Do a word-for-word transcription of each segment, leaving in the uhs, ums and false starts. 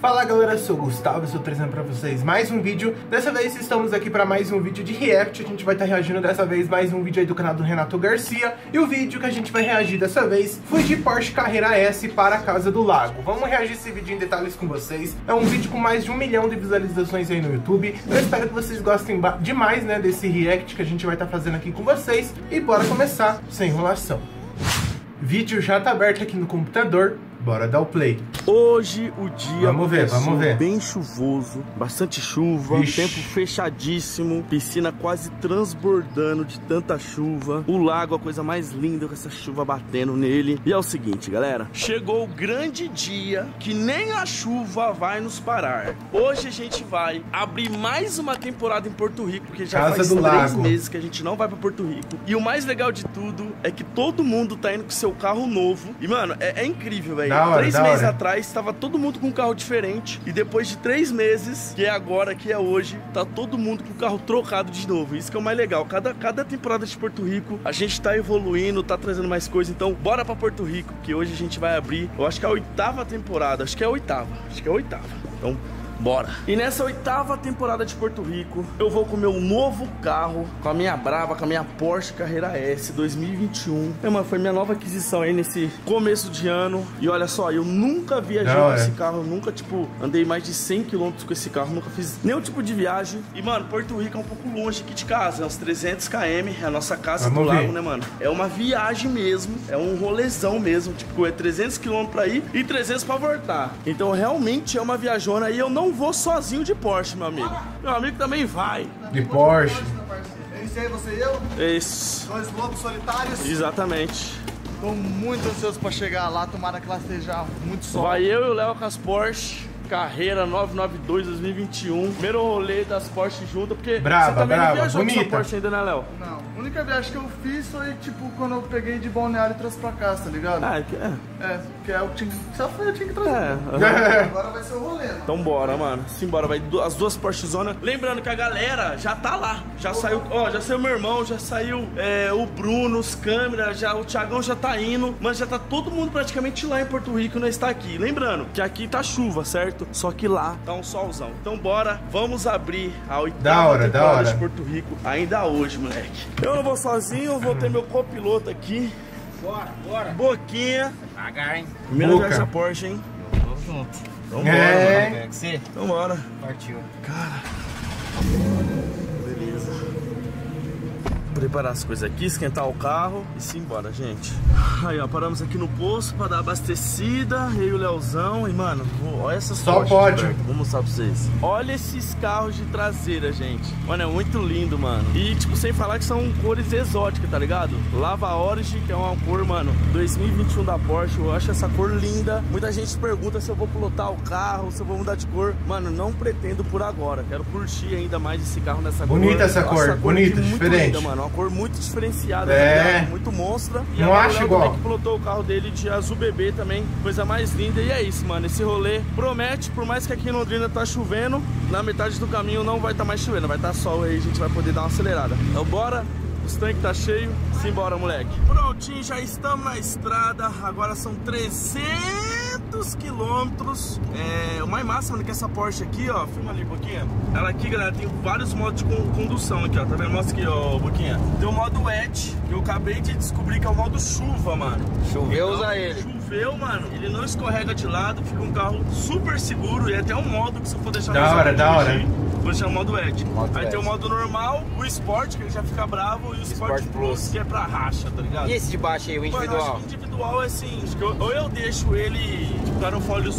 Fala galera, eu sou o Gustavo, estou trazendo pra vocês mais um vídeo. Dessa vez estamos aqui pra mais um vídeo de react. A gente vai estar tá reagindo dessa vez mais um vídeo aí do canal do Renato Garcia. E o vídeo que a gente vai reagir dessa vez foi de Porsche Carrera S para a Casa do Lago. Vamos reagir esse vídeo em detalhes com vocês. É um vídeo com mais de um milhão de visualizações aí no YouTube. Eu espero que vocês gostem demais, né, desse react que a gente vai estar tá fazendo aqui com vocês. E bora começar, sem enrolação. Vídeo já tá aberto aqui no computador. Bora dar o play. Hoje o dia vamos ver, vamos ver. Bem chuvoso, bastante chuva, Ixi. Tempo fechadíssimo, piscina quase transbordando de tanta chuva, o lago a coisa mais linda com essa chuva batendo nele. E é o seguinte, galera, chegou o grande dia que nem a chuva vai nos parar. Hoje a gente vai abrir mais uma temporada em Porto Rico, porque já Casa faz do três lago. meses que a gente não vai pra Porto Rico. E o mais legal de tudo é que todo mundo tá indo com seu carro novo. E mano, é, é incrível, velho. Hora, três meses hora. atrás, estava todo mundo com um carro diferente. E depois de três meses, que é agora, que é hoje, tá todo mundo com o carro trocado de novo. Isso que é o mais legal. Cada, cada temporada de Porto Rico, a gente tá evoluindo, tá trazendo mais coisa. Então, bora pra Porto Rico, que hoje a gente vai abrir, eu acho que é a oitava temporada. Acho que é a oitava. Acho que é a oitava. Então... bora. E nessa oitava temporada de Porto Rico, eu vou com o meu novo carro, com a minha brava, com a minha Porsche Carrera S dois mil e vinte e um. É, mano, foi minha nova aquisição aí nesse começo de ano. E olha só, eu nunca viajei Não, com é. esse carro, eu nunca, tipo, andei mais de cem quilômetros com esse carro, nunca fiz nenhum tipo de viagem. E, mano, Porto Rico é um pouco longe aqui de casa, é uns trezentos quilômetros, é a nossa casa Vamos do lago, ver. né, mano? É uma viagem mesmo, é um rolezão mesmo, tipo, é trezentos quilômetros pra ir e trezentos pra voltar. Então, realmente é uma viajona e eu não vou sozinho de Porsche, meu amigo. Meu amigo também vai. De Porsche. É isso aí, você e eu? Isso. Dois lobos solitários. Exatamente. Estou muito ansioso para chegar lá, tomara que lá esteja muito sol. Vai eu e o Léo com as Porsche Carrera nove nove dois dois mil e vinte e um. Primeiro rolê das Porsche junto, porque brava, você também brava, não viajou bonita. com Porsche ainda, né, Léo? Não. A única viagem que eu fiz foi, tipo, quando eu peguei de Balneário e trouxe pra casa, tá ligado? Ah, que é? É, que é o que só foi eu tinha que trazer. É. Uhum. Agora vai ser o rolê, mano. Então bora, mano. Simbora, vai as duas Porsche Zona. Lembrando que a galera já tá lá. Já oh, saiu, ó, oh, já saiu meu irmão, já saiu é, o Bruno, os câmeras, já, o Thiagão já tá indo. Mano, já tá todo mundo praticamente lá em Porto Rico, nós tá aqui. Lembrando que aqui tá chuva, certo? Só que lá tá um solzão. Então bora, vamos abrir a oitava temporada de Porto Rico ainda hoje, moleque. Eu não vou sozinho, eu vou ter meu copiloto aqui. Bora, bora. Boquinha. Pagar, hein? Primeira vez essa Porsche, hein? Eu tô junto. Então bora. É. Então bora. Partiu. Cara. Beleza. Vou preparar as coisas aqui, esquentar o carro e simbora, gente. Aí, ó, paramos aqui no posto pra dar abastecida. Eu e o Leozão. E, mano, olha essas Só Porsche, pode. Cara. Vou mostrar pra vocês. Olha esses carros de traseira, gente. Mano, é muito lindo, mano. E, tipo, sem falar que são cores exóticas, tá ligado? Lava Orange, que é uma cor, mano, dois mil e vinte e um da Porsche. Eu acho essa cor linda. Muita gente pergunta se eu vou pilotar o carro, se eu vou mudar de cor. Mano, não pretendo por agora. Quero curtir ainda mais esse carro nessa cor. Bonita essa cor. Nossa, bonita, cor diferente. Linda, mano. Uma cor muito diferenciada, é. né, muito monstra. E não acho igual. Que pilotou o carro dele de azul bebê também, coisa mais linda. E é isso, mano, esse rolê promete, por mais que aqui em Londrina tá chovendo, na metade do caminho não vai estar tá mais chovendo, vai estar tá sol aí, a gente vai poder dar uma acelerada. Então bora, os tanques tá cheio, simbora, moleque. Prontinho, já estamos na estrada, agora são trezentos quilômetros. É, o mais massa, mano, que essa Porsche aqui, ó, filma ali, Boquinha. Ela aqui, galera, tem vários modos de condução aqui, ó. Tá vendo? Mostra aqui, ó, Boquinha. Tem o modo wet, que eu acabei de descobrir que é o modo chuva, mano. Choveu, usa ele. Choveu, mano. Ele não escorrega de lado, fica um carro super seguro. E até um modo que se eu for deixar... Da hora, da hora. Vou deixar o modo wet. Aí tem o modo normal, o Sport, que ele já fica bravo, e o Sport Plus, que é pra racha, tá ligado? E esse de baixo aí, o individual? Mano, eu acho que individual é assim, acho que eu, ou eu deixo ele... o aerofólio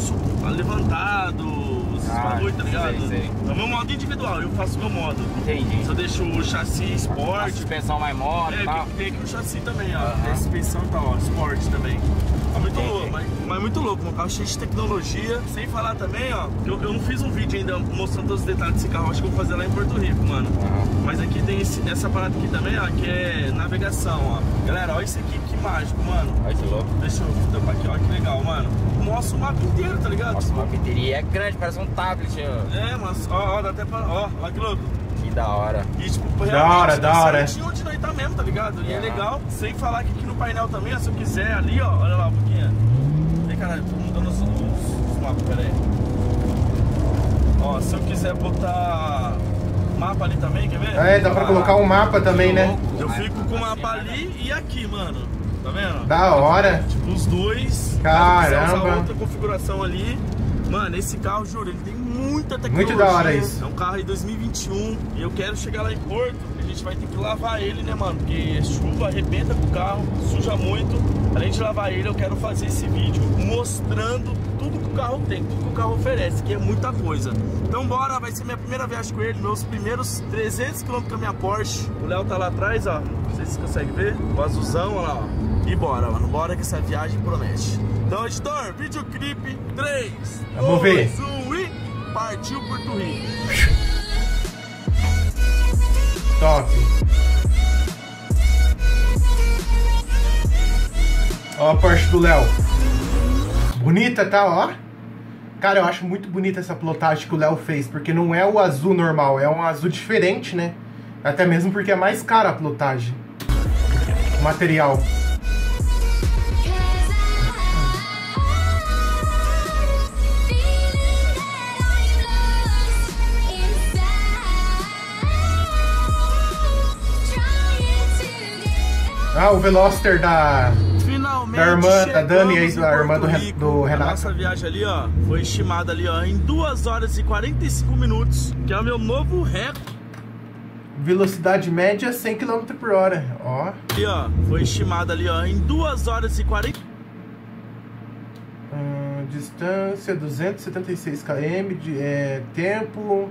levantado, os ah, bagulho, tá ligado? É o meu modo individual, eu faço o meu modo. Entendi. Só deixo o chassi Sport. A suspensão mais mole é, e tal. Tem aqui o chassi também, ó. Uhum. Tem a suspensão e tá, tal, ó. Sport também. Tá muito entendi. louco, mas, mas muito louco. Um carro cheio de tecnologia. Sem falar também, ó. Eu, eu não fiz um vídeo ainda mostrando todos os detalhes desse carro. Acho que eu vou fazer lá em Porto Rico, mano. Uhum. Mas aqui tem esse, essa parada aqui também, ó. Que é navegação, ó. Galera, olha isso aqui, que mágico, mano. Olha que louco. Deixa eu tampar aqui, ó. Que legal, mano. Mostra o mapa inteiro, tá ligado? Mostra o mapa inteiro. E é grande, parece um tablet, ó. É, mas ó, ó, dá até pra... ó, olha que louco. Que da hora. E tipo, realmente, da hora, da hora. Tinha onde nós tá mesmo, tá ligado? E é. é legal. Sem falar que aqui no painel também, se eu quiser ali, ó. Olha lá, um pouquinho. Tem, caralho, tô mudando os, os, os mapas, peraí. quiser botar mapa ali também, quer ver? É, dá pra ah, colocar um mapa também, né? Eu fico com o mapa ali e aqui, mano. Tá vendo? Da hora. Tipo, os dois. Caramba. Outra configuração ali. Mano, esse carro, juro, ele tem muita tecnologia. Muito da hora isso. É um carro aí dois mil e vinte e um e eu quero chegar lá em Porto. A gente vai ter que lavar ele, né, mano? Porque chuva arrebenta com o carro, suja muito. Além de lavar ele, eu quero fazer esse vídeo mostrando tudo que o carro tem, tudo que o carro oferece, que é muita coisa. Então bora, vai ser minha primeira viagem com ele, meus primeiros trezentos quilômetros com a minha Porsche. O Léo tá lá atrás, ó. Não sei se vocês conseguem ver. O azulzão, olha lá, ó. E bora, mano, bora que essa viagem promete. Então, editor, videoclipe, três, dois, um e partiu Porto Rico. Top. Ó a Porsche do Léo. Bonita, tá? Ó. Cara, eu acho muito bonita essa plotagem que o Léo fez, porque não é o azul normal, é um azul diferente, né? Até mesmo porque é mais cara a plotagem. O material. Ah, o Veloster da, da irmã, da Dani, a irmã do, Rico, do Renato. A nossa viagem ali, ó, foi estimada ali, ó, em duas horas e quarenta e cinco minutos, que é o meu novo recorde. Velocidade média cem quilômetros por hora, ó. E, ó, foi estimada ali, ó, em duas horas e quarenta... Hum, distância duzentos e setenta e seis quilômetros, de, é, tempo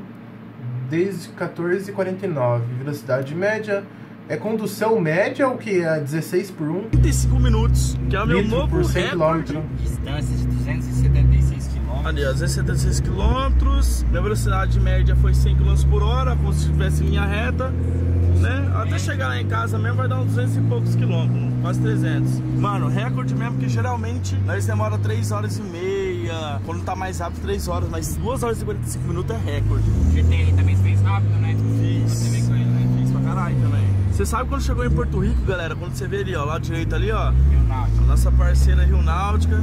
desde quatorze e quarenta e nove, velocidade média... É condução média ou que é dezesseis por um? trinta e cinco minutos, que é o meu novo recorde. Distância de duzentos e setenta e seis quilômetros. Ali, ó, duzentos e setenta e seis quilômetros. Minha velocidade média foi cem quilômetros por hora, como se estivesse em linha reta, né? Até chegar lá em casa mesmo vai dar uns duzentos e poucos quilômetros, quase trezentos. Mano, recorde mesmo, porque geralmente nós demora três horas e meia, quando tá mais rápido três horas, mas duas horas e quarenta e cinco minutos é recorde. O G T R também fez rápido, né? Fiz. Você vê com ele, né? Fiz pra caralho também. Você sabe quando chegou em Porto Rico, galera, quando você vê ali, ó, lá direito ali, ó, Rio Náutica. Nossa parceira Rio Náutica,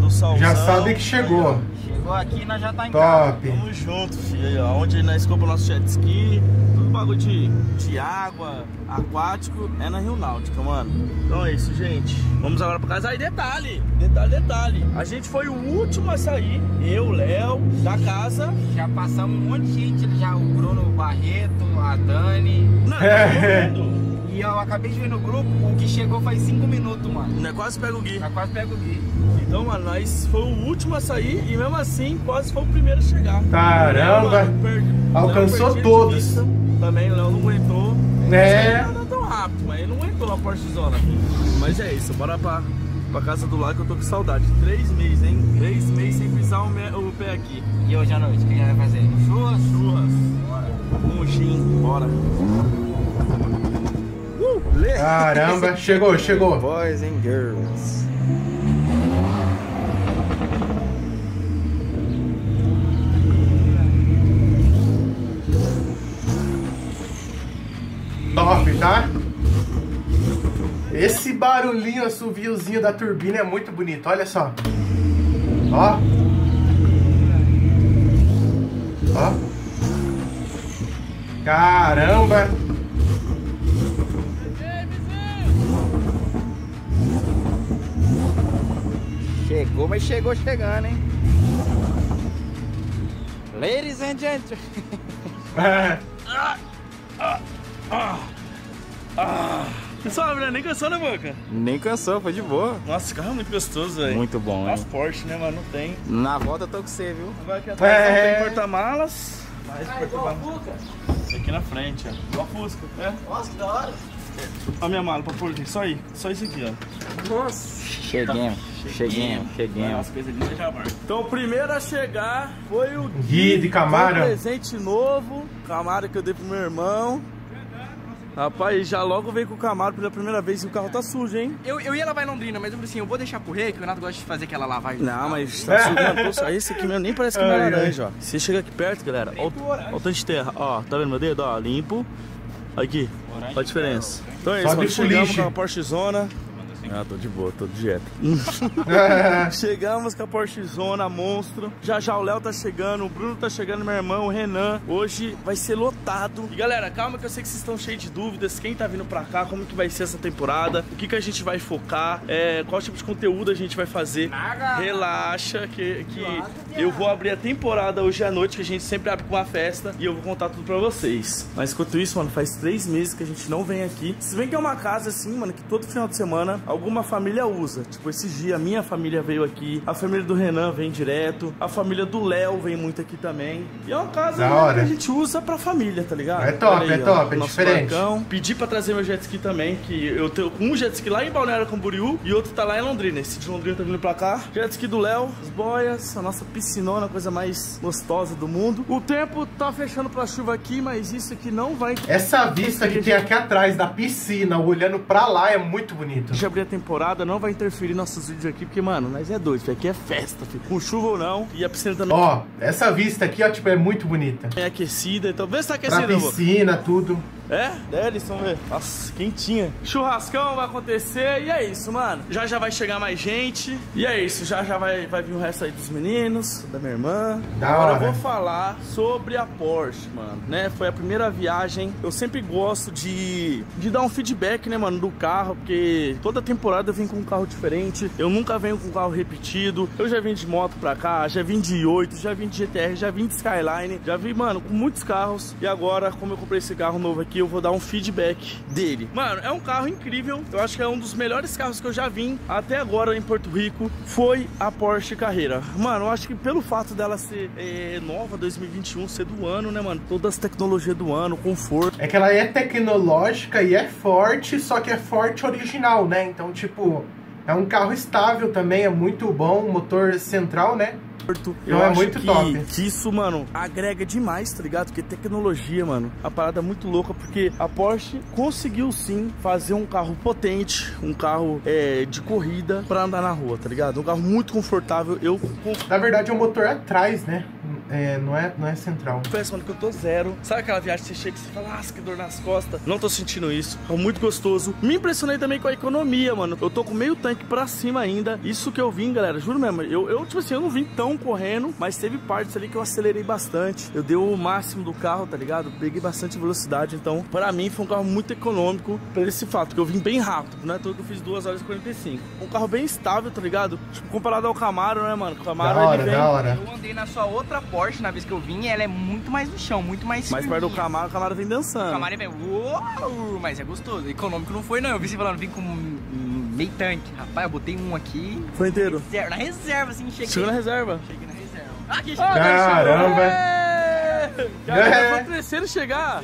do Saulzinho. Já sabe que chegou. Chegou aqui e nós já tá em casa. Top. Tamo junto, filho, ó, onde nós compramos nosso jet ski, tudo bagulho de, de água, aquático, é na Rio Náutica, mano. Então é isso, gente. Vamos agora pra casa. Aí, detalhe, detalhe, detalhe. A gente foi o último a sair, eu, Léo, da casa. Já passamos um monte de gente, já o Bruno Barreto, a Dani. Não, é. E eu acabei de ver no grupo, o que chegou faz cinco minutos, mano. Não é, quase pega o Gui. Já quase pega o Gui. Então, mano, nós foi o último a sair e mesmo assim quase foi o primeiro a chegar. Caramba! Léo, perdi, alcançou todos. Também o Léo não aguentou. É. Não era tão rápido, mas ele não aguentou na Porsche Zona. Mas é isso, bora pra, pra Casa do Lago que eu tô com saudade. Três meses, hein? Três meses sem pisar o, me, o pé aqui. E hoje à noite, o que a gente vai fazer? Churras? Churras. Bora. Um gin, bora. Caramba, chegou, chegou. Boys and girls. Top, tá? Esse barulhinho, assoviozinho da turbina é muito bonito, olha só. Ó. Ó. Caramba. Chegou, mas chegou chegando, hein? Ladies and gentlemen. ah, ah, ah, ah. Pessoal, né? Nem cansou na boca? Nem cansou, foi de boa. Nossa, esse carro é muito gostoso, velho. Muito bom, né? As Porsche, né, mano? Não tem. Na volta eu tô com você, viu? Vai aqui atrás, é... não tem porta-malas. Mas ah, porta-malas. Esse aqui na frente, ó. Igual a Fusca, né? Nossa, que da hora. Olha a minha mala pra pôr aqui, só aí, só isso aqui, ó. Nossa! Cheguemos, cheguemos, cheguemos. As coisas ali já marcam. Então o primeiro a chegar foi o Gui de Camaro. Um presente novo, Camaro que eu dei pro meu irmão. Rapaz, já logo veio com o Camaro pela primeira vez e o carro tá sujo, hein? Eu, eu ia lavar em Londrina, mas eu falei assim, eu vou deixar correr, que o Renato gosta de fazer aquela lavagem. Não, mas tá sujo, mano. Poxa, esse aqui mesmo nem parece que é laranja, ó. Você chega aqui perto, galera, olha o tanto de terra, ó, tá vendo meu dedo, ó, limpo. Aqui, olha a diferença. Então é isso, mano. Chegamos com a Porsche Zona. assim. Ah, tô de boa, tô de dieta. Chegamos com a Porsche Zona Monstro. Já já o Léo tá chegando, o Bruno tá chegando, meu irmão, o Renan. Hoje vai ser lotado. E galera, calma que eu sei que vocês estão cheios de dúvidas. Quem tá vindo pra cá, como que vai ser essa temporada? O que que a gente vai focar? É, qual tipo de conteúdo a gente vai fazer? Nada. Relaxa que, que eu vou abrir a temporada hoje à noite, que a gente sempre abre com uma festa. E eu vou contar tudo pra vocês. Mas enquanto isso, mano, faz três meses que a gente não vem aqui. Se bem que é uma casa assim, mano, que todo final de semana alguma família usa. Tipo, esses dias a minha família veio aqui, a família do Renan vem direto, a família do Léo vem muito aqui também. E é uma casa que a gente usa pra família, tá ligado? É top, aí, é top, ó, é diferente. Barcão. Pedi pra trazer meu jet ski também, que eu tenho um jet ski lá em Balneário Camboriú e outro tá lá em Londrina. Esse de Londrina tá vindo pra cá. Jet ski do Léo, as boias, a nossa piscinona, a coisa mais gostosa do mundo. O tempo tá fechando pra chuva aqui, mas isso aqui não vai... Essa vista que tem aqui atrás da piscina, olhando pra lá, é muito bonito. Já abri a temporada, não vai interferir nossos vídeos aqui, porque, mano, nós é doido, aqui é festa, filho. Com chuva ou não, e a piscina também... Ó, essa vista aqui, ó, tipo, é muito bonita. É aquecida, então vê se tá aquecida, pra piscina, tudo. É? É, eles vão ver. Nossa, quentinha. Churrascão vai acontecer e é isso, mano. Já já vai chegar mais gente. E é isso, já já vai, vai vir o resto aí dos meninos, da minha irmã. Da Agora hora. Eu vou falar sobre a Porsche, mano, né? Foi a primeira viagem. Eu sempre gosto de, de dar um feedback, né, mano, do carro, porque toda temporada eu vim com um carro diferente. Eu nunca venho com um carro repetido. Eu já vim de moto pra cá, já vim de oito, já vim de G T R, já vim de Skyline. Já vim, mano, com muitos carros. E agora, como eu comprei esse carro novo aqui, eu vou dar um feedback dele. Mano, é um carro incrível. Eu acho que é um dos melhores carros que eu já vim até agora em Porto Rico. Foi a Porsche Carrera. Mano, eu acho que pelo fato dela ser é, nova, dois mil e vinte e um, ser do ano, né, mano? Todas as tecnologias do ano, conforto. É que ela é tecnológica e é forte, só que é forte original, né? Então, tipo, é um carro estável também, é muito bom. Motor central, né? Eu então acho é muito que, top. que isso, mano, agrega demais, tá ligado? Porque tecnologia, mano, a parada é muito louca, porque a Porsche conseguiu sim fazer um carro potente, um carro é, de corrida pra andar na rua, tá ligado? Um carro muito confortável. Eu... Na verdade é um motor atrás, né? É, não, é, não é central. Parece, mano, que eu tô zero. Sabe aquela viagem que você chega e você fala, ah, que dor nas costas? Não tô sentindo isso. É muito gostoso. Me impressionei também com a economia, mano. Eu tô com meio tanque pra cima ainda. Isso que eu vim, galera, juro mesmo. Eu, eu tipo assim, eu não vim tão correndo, mas teve partes ali que eu acelerei bastante. Eu dei o máximo do carro, tá ligado? Peguei bastante velocidade. Então, pra mim, foi um carro muito econômico por esse fato, que eu vim bem rápido, né? Tudo que eu fiz duas horas e quarenta e cinco. Um carro bem estável, tá ligado? Tipo, comparado ao Camaro, né, mano? O Camaro, da hora, ele vem... Da hora. Eu andei na sua outra Porsche. Na vez que eu vim, ela é muito mais no chão, muito mais... Mais perto do Camaro, o Camaro vem dançando. O Camaro é meio... Uou, mas é gostoso. Econômico não foi, não. Eu vi você falando, vim com meio tanque. Rapaz, eu botei um aqui... Foi inteiro? Reserva, na reserva, assim, cheguei. Chegou na reserva? Cheguei na reserva. Aqui, cheguei. Caramba! Caramba, foi o terceiro chegar.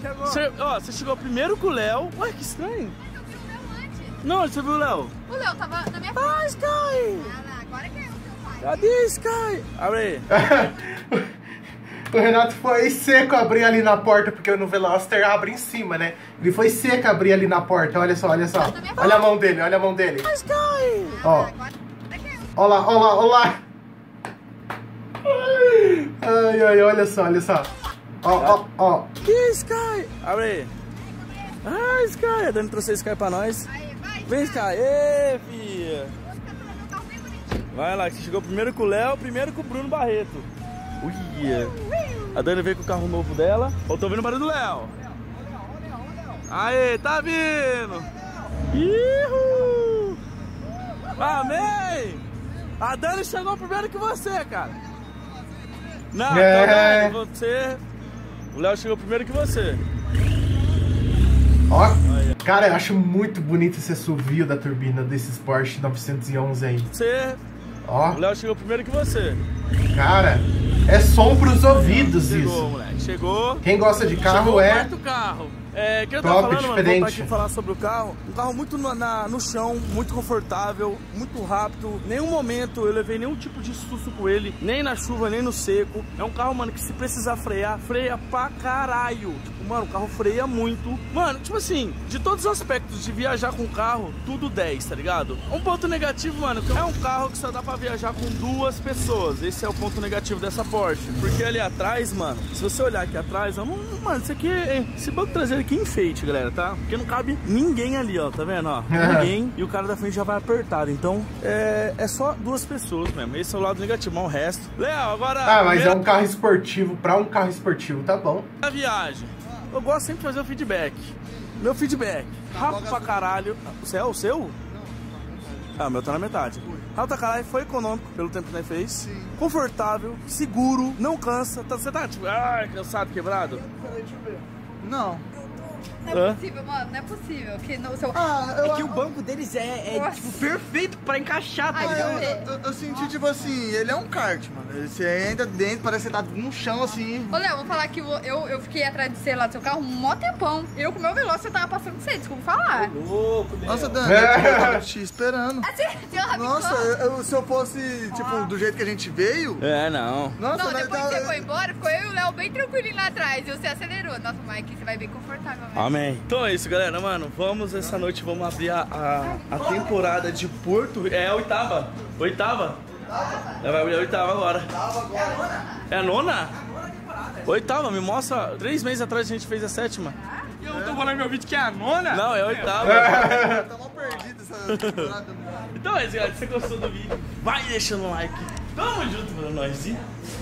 Chegou. Você, ó, você chegou primeiro com o Léo. Ué, que estranho. Eu vi o Léo antes. Não, você viu o Léo? O Léo tava na minha frente. Ah, Sky! Ah, agora que eu... Cadê Sky? Abre aí. O Renato foi seco abrir ali na porta, porque no Veloster abre em cima, né? Ele foi seco abrir ali na porta, olha só, olha só. Olha a mão dele, olha a mão dele. Ah, Sky! Ó. Olha lá, olha lá, olha lá. Ai, ai, olha só, olha só. Ó, ó, ó. Que Sky? Abre aí. Ah, Sky, a Dani trouxe a Sky pra nós. Vem, Sky. Ê, filha. Vai lá, que chegou primeiro com o Léo, primeiro com o Bruno Barreto. Uia! A Dani veio com o carro novo dela. Ó, tô vendo o barulho do Léo. Aê, tá vindo! Ihu! Amém! A Dani chegou primeiro que você, cara. Não, é. Então, Dani, você... O Léo chegou primeiro que você. Ó, cara, eu acho muito bonito esse assovio da turbina desses Porsche nove onze aí. Você... Ó. O Léo chegou primeiro que você. Cara, é som pros ouvidos. Chegou, isso. Chegou, moleque. Chegou. Quem gosta de carro Chegou é... Chegou perto do carro. É, que eu tava falando, mano, vou aqui falar sobre o carro. Um carro muito na, na, no chão, muito confortável, muito rápido. Nenhum momento eu levei nenhum tipo de susto com ele, nem na chuva, nem no seco. É um carro, mano, que se precisar frear, freia pra caralho. Tipo, mano, o carro freia muito. Mano, tipo assim, de todos os aspectos de viajar com o carro, tudo dez, tá ligado? Um ponto negativo, mano, é um carro que só dá pra viajar com duas pessoas. Esse é o ponto negativo dessa Porsche. Porque ali atrás, mano, se você olhar aqui atrás, mano, isso aqui é... Esse banco traseiro aqui é enfeite, galera, tá? Porque não cabe ninguém ali, ó, tá vendo, ó? Ninguém. E o cara da frente já vai apertado, então é, é só duas pessoas mesmo. Esse é o lado negativo, mas o resto... Léo, agora... Ah, mas é um carro esportivo, pra um carro esportivo, tá bom. A viagem. Eu gosto sempre de fazer o feedback. Meu feedback. Rápido pra caralho. O seu? O seu? Ah, o meu tá na metade. Alta caralho, foi econômico pelo tempo que nós fez. Sim. Confortável, seguro, não cansa. Você tá tipo, ah, cansado, quebrado? Peraí, deixa eu ver. Não. Não é possível, mano, não é possível. Que no seu... ah, eu, é que eu, o banco deles é, é tipo, perfeito pra encaixar, tá ligado? Eu, eu, eu senti, nossa, tipo assim, ele é um kart, mano. Você entra dentro, parece que tá no chão, assim. Ô, Léo, vou falar que eu, eu fiquei atrás de você lá do seu carro um mó tempão. Eu com o meu Veloster, tava passando de você, desculpa falar. Ô, louco, Deus. Nossa, Dani, é. eu tava te esperando. É. Nossa, eu, se eu fosse, tipo, ah. do jeito que a gente veio... É, não. Nossa, não, depois que você foi embora, ficou eu e o Léo bem tranquilinho lá atrás. E você acelerou. Nossa, Mike, você vai bem confortável, velho. Amém. Então é isso, galera, mano, vamos essa noite, vamos abrir a, a, a temporada de Porto, é a oitava, oitava? Oitava? Vai abrir a oitava agora. É a nona? Oitava, me mostra, três meses atrás a gente fez a sétima. E eu não tô falando meu vídeo que é a nona? Não, é a oitava. Tá mal perdido essa temporada. Então é isso, galera, se você gostou do vídeo, vai deixando o like. Tamo junto pra nós, hein?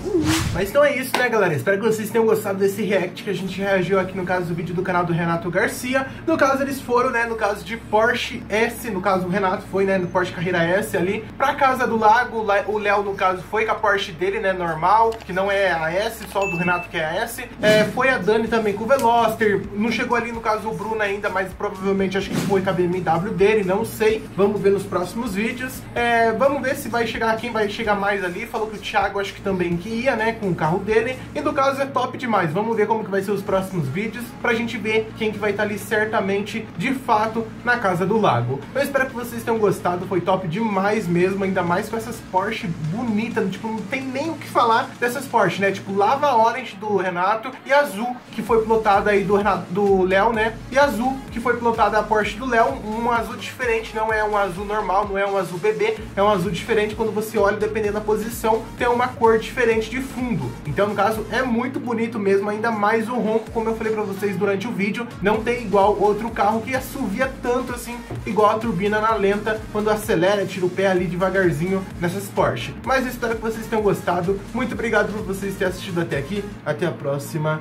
Uhum. Mas então é isso, né, galera? Espero que vocês tenham gostado desse react que a gente reagiu aqui, no caso, do vídeo do canal do Renato Garcia. No caso, eles foram, né, no caso de Porsche S, no caso, o Renato foi, né, no Porsche Carrera S ali, pra Casa do Lago. O Léo, no caso, foi com a Porsche dele, né, normal, que não é a S, só o do Renato que é a S. É, foi a Dani também com o Veloster. Não chegou ali, no caso, o Bruno ainda, mas provavelmente acho que foi com a B M W dele, não sei. Vamos ver nos próximos vídeos. É, vamos ver se vai chegar, quem vai chegar mais ali, falou que o Thiago acho que também que ia, né, com o carro dele, e no caso é top demais. Vamos ver como que vai ser os próximos vídeos pra gente ver quem que vai estar ali certamente, de fato, na Casa do Lago. Eu espero que vocês tenham gostado, foi top demais mesmo, ainda mais com essas Porsche bonitas, tipo, não tem nem o que falar dessas Porsche, né, tipo, Lava Orange do Renato e Azul, que foi pilotada aí do Renato, do Léo, né, e Azul, que foi pilotada a Porsche do Léo, um azul diferente, não é um azul normal, não é um azul bebê, é um azul diferente, quando você olha, dependendo da posição, tem uma cor diferente de fundo. Então, no caso, é muito bonito mesmo, ainda mais o ronco, como eu falei pra vocês durante o vídeo, não tem igual outro carro que assovia tanto assim, igual a turbina na lenta, quando acelera, tira o pé ali devagarzinho nessas Porsche. Mas eu espero que vocês tenham gostado, muito obrigado por vocês terem assistido até aqui, até a próxima,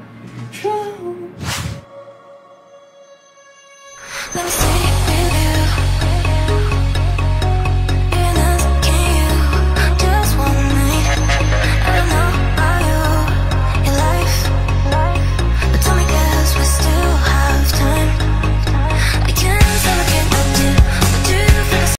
tchau!